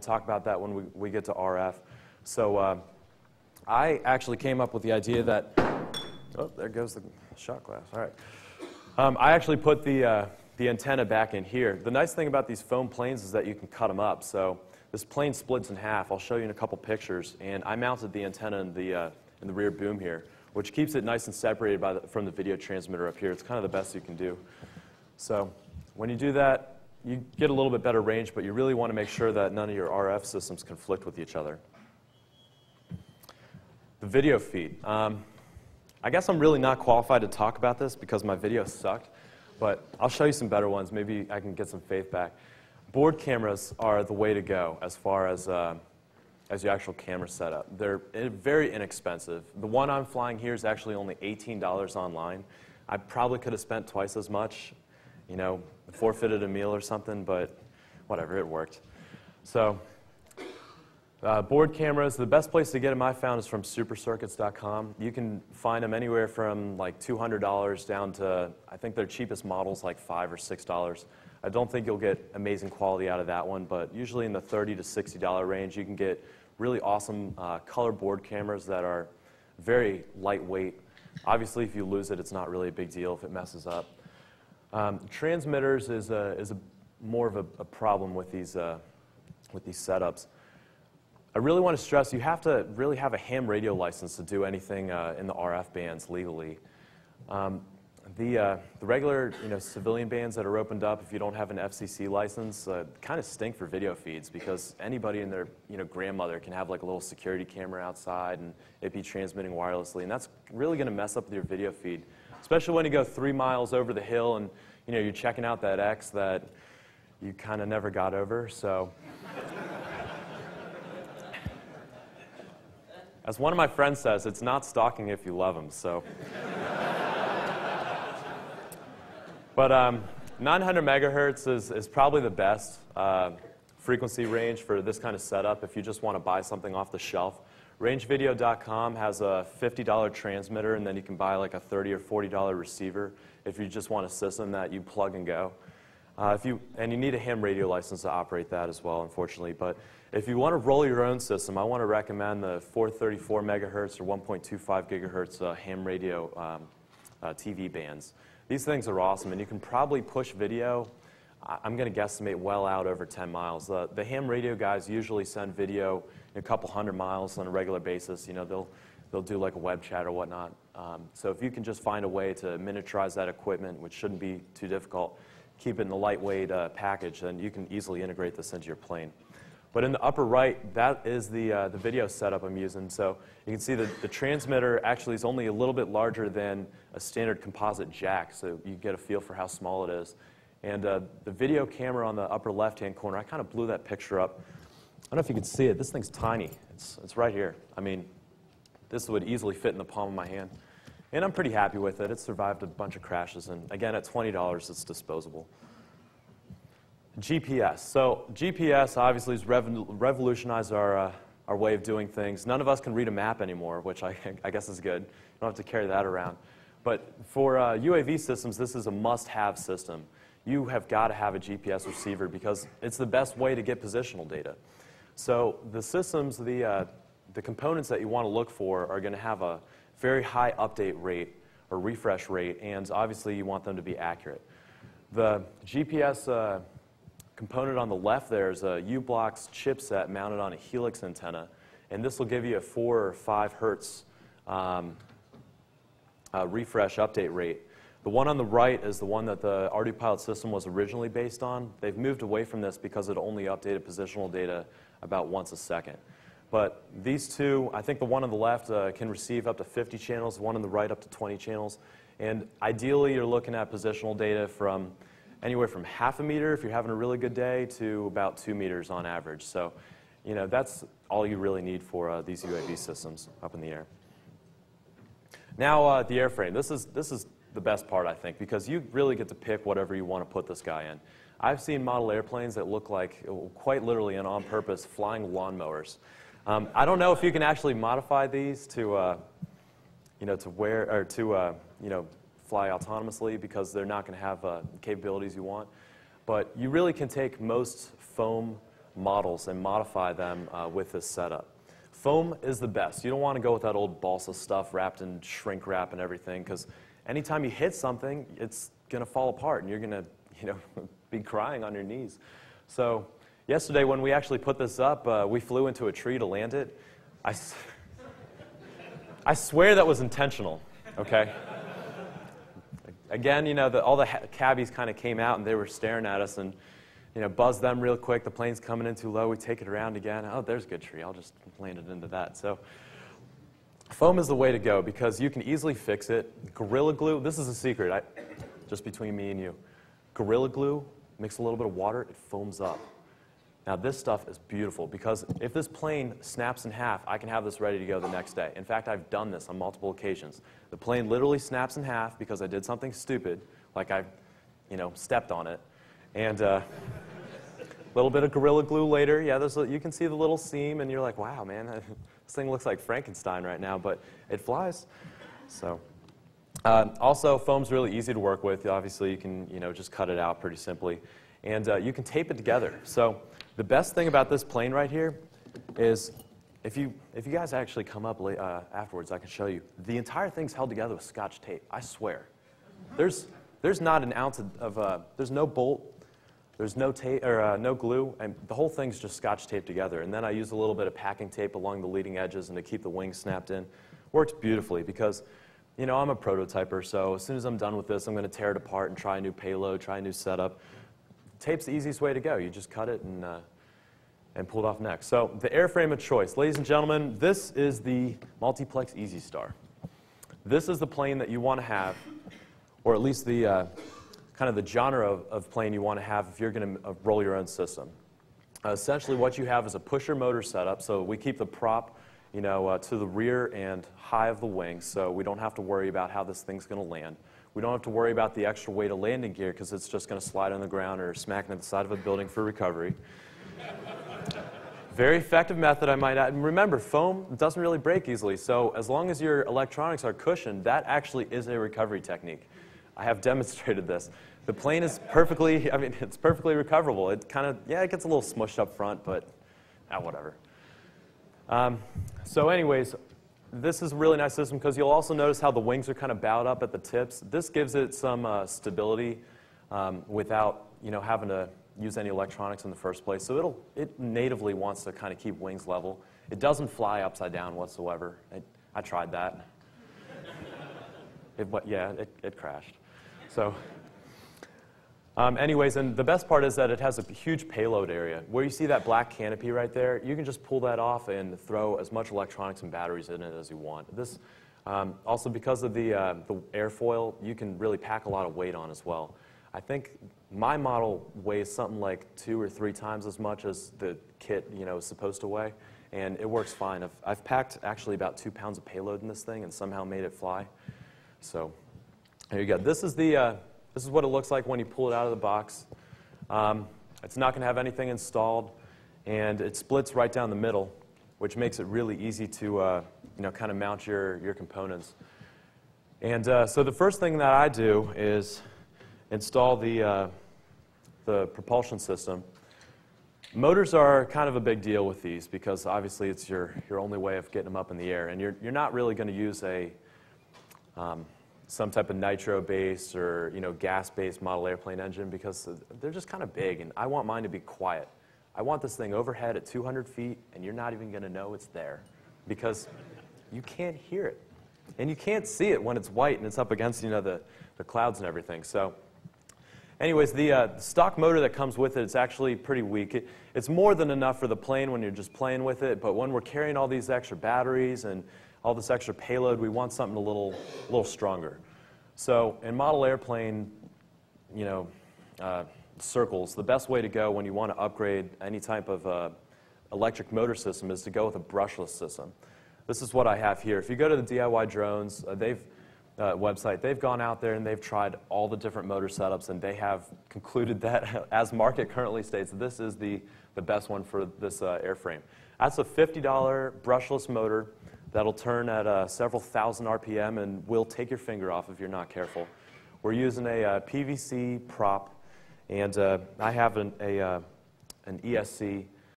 We'll talk about that when we get to RF. So I actually came up with the idea that, oh, there goes the shot glass. All right. I actually put the antenna back in here. The nice thing about these foam planes is that you can cut them up. So this plane splits in half. I'll show you in a couple pictures. And I mounted the antenna in the rear boom here, which keeps it nice and separated by from the video transmitter up here. It's kind of the best you can do. So when you do that, you get a little bit better range, but you really want to make sure that none of your RF systems conflict with each other. The video feed. I guess I'm really not qualified to talk about this because my video sucked, but I'll show you some better ones. Maybe I can get some faith back. Board cameras are the way to go as far as your actual camera setup. They're very inexpensive. The one I'm flying here is actually only $18 online. I probably could have spent twice as much, you know, forfeited a meal or something, but whatever, it worked. So board cameras, the best place to get them I found is from supercircuits.com. You can find them anywhere from like $200 down to, I think their cheapest model's like $5 or $6. I don't think you'll get amazing quality out of that one, but usually in the $30 to $60 range, you can get really awesome color board cameras that are very lightweight. Obviously, if you lose it, it's not really a big deal if it messes up. Transmitters is more of a problem with these setups. I really want to stress you have to really have a ham radio license to do anything in the RF bands legally. The regular, you know, civilian bands that are opened up, if you don't have an FCC license, kind of stink for video feeds because anybody and their, you know, grandmother can have like a little security camera outside and it be transmitting wirelessly, and that's really going to mess up your video feed, especially when you go 3 miles over the hill and, you know, you're checking out that X that you kind of never got over. So as one of my friends says, it's not stalking if you love them. So. But 900 megahertz is probably the best frequency range for this kind of setup if you just want to buy something off the shelf. RangeVideo.com has a $50 transmitter, and then you can buy like a $30 or $40 receiver if you just want a system that you plug and go. And you need a ham radio license to operate that as well, unfortunately. But if you want to roll your own system, I want to recommend the 434 megahertz or 1.25 gigahertz ham radio TV bands. These things are awesome, and you can probably push video, I'm going to guesstimate, well out over 10 miles. The ham radio guys usually send video a couple hundred miles on a regular basis. You know, they'll do like a web chat or whatnot. So if you can just find a way to miniaturize that equipment, which shouldn't be too difficult, keep it in the lightweight package, then you can easily integrate this into your plane. But in the upper right, that is the video setup I'm using. So you can see that the transmitter actually is only a little bit larger than a standard composite jack, so you get a feel for how small it is. And the video camera on the upper left-hand corner, I kind of blew that picture up. I don't know if you can see it. This thing's tiny. It's right here. I mean, this would easily fit in the palm of my hand. And I'm pretty happy with it. It survived a bunch of crashes. And again, at $20, it's disposable. GPS. So GPS obviously has revolutionized our way of doing things. None of us can read a map anymore, which I guess is good. You don't have to carry that around. But for UAV systems, this is a must-have system. You have got to have a GPS receiver because it's the best way to get positional data. So the systems, the components that you want to look for are going to have a very high update rate or refresh rate, and obviously you want them to be accurate. The GPS component on the left there is a U-blox chipset mounted on a Helix antenna, and this will give you a 4 or 5 hertz refresh update rate. The one on the right is the one that the RDPilot system was originally based on. They've moved away from this because it only updated positional data about once a second. But these two, I think the one on the left can receive up to 50 channels, the one on the right up to 20 channels, and ideally you're looking at positional data from anywhere from half a meter if you're having a really good day to about 2 meters on average. So, you know, that's all you really need for these UAV systems up in the air. Now the airframe. This is the best part, I think, because you really get to pick whatever you want to put this guy in. I've seen model airplanes that look like, quite literally and on purpose, flying lawnmowers. I don't know if you can actually modify these to, you know, to wear or to, you know, fly autonomously because they're not going to have the capabilities you want. But you really can take most foam models and modify them with this setup. Foam is the best. You don't want to go with that old balsa stuff wrapped in shrink wrap and everything, because anytime you hit something, it's going to fall apart and you're going to, be crying on your knees. So yesterday when we actually put this up, we flew into a tree to land it. I swear that was intentional, okay? Again, all the cabbies kind of came out and they were staring at us and, buzzed them real quick. The plane's coming in too low. We take it around again. Oh, there's a good tree. I'll just land it into that. So foam is the way to go because you can easily fix it. Gorilla Glue, this is a secret, just between me and you. Gorilla Glue, mix a little bit of water, it foams up. Now this stuff is beautiful because if this plane snaps in half, I can have this ready to go the next day. In fact, I've done this on multiple occasions. The plane literally snaps in half because I did something stupid, like I, stepped on it. And a little bit of Gorilla Glue later, yeah, you can see the little seam and you're like, wow, man, this thing looks like Frankenstein right now, but it flies. So. Also, foam's really easy to work with. Obviously, you can, just cut it out pretty simply. And you can tape it together. So the best thing about this plane right here is if you guys actually come up afterwards, I can show you. The entire thing's held together with Scotch tape, I swear. There's not an ounce of there's no bolt, there's no tape or no glue, and the whole thing's just Scotch tape together. And then I use a little bit of packing tape along the leading edges and to keep the wings snapped in. Works beautifully because I'm a prototyper, so as soon as I'm done with this, I'm going to tear it apart and try a new payload, try a new setup. Tape's the easiest way to go. You just cut it and pull it off next. So the airframe of choice. Ladies and gentlemen, this is the Multiplex Easy Star. This is the plane that you want to have, or at least the kind of the genre of plane you want to have if you're going to roll your own system. Essentially what you have is a pusher motor setup, so we keep the prop to the rear and high of the wing, so we don't have to worry about how this thing's going to land. We don't have to worry about the extra weight of landing gear because it's just going to slide on the ground or smack into the side of a building for recovery. Very effective method, I might add. And remember, foam doesn't really break easily, so as long as your electronics are cushioned, that actually is a recovery technique. I have demonstrated this. The plane is perfectly, it's perfectly recoverable. It kind of, it gets a little smushed up front, but whatever. So anyways, this is a really nice system because you'll also notice how the wings are kind of bowed up at the tips. This gives it some stability without having to use any electronics in the first place. So it natively wants to kind of keep wings level. It doesn't fly upside down whatsoever. I tried that. It crashed. So. Anyways, and the best part is that it has a huge payload area. Where you see that black canopy right there, you can just pull that off and throw as much electronics and batteries in it as you want. This, also because of the airfoil, you can really pack a lot of weight on as well. I think my model weighs something like 2 or 3 times as much as the kit is supposed to weigh, and it works fine. I've packed actually about 2 pounds of payload in this thing and somehow made it fly. So there you go. This is the... This is what it looks like when you pull it out of the box. It's not going to have anything installed, and it splits right down the middle, which makes it really easy to kind of mount your components. And so the first thing that I do is install the propulsion system. Motors are kind of a big deal with these because obviously it's your only way of getting them up in the air, and you're not really going to use a some type of nitro-based or gas-based model airplane engine because they're just kind of big, and I want mine to be quiet. I want this thing overhead at 200 feet, and you're not even going to know it's there because you can't hear it, and you can't see it when it's white and it's up against the clouds and everything. So, anyways, the stock motor that comes with it is actually pretty weak. It's more than enough for the plane when you're just playing with it, but when we're carrying all these extra batteries and all this extra payload, we want something a little stronger. So in model airplane, circles, the best way to go when you want to upgrade any type of electric motor system is to go with a brushless system. This is what I have here. If you go to the DIY Drones website, they've gone out there and they've tried all the different motor setups, and they have concluded that, as market currently states, this is the best one for this airframe. That's a $50 brushless motor that'll turn at several thousand RPM and will take your finger off if you're not careful. We're using a PVC prop, and I have an ESC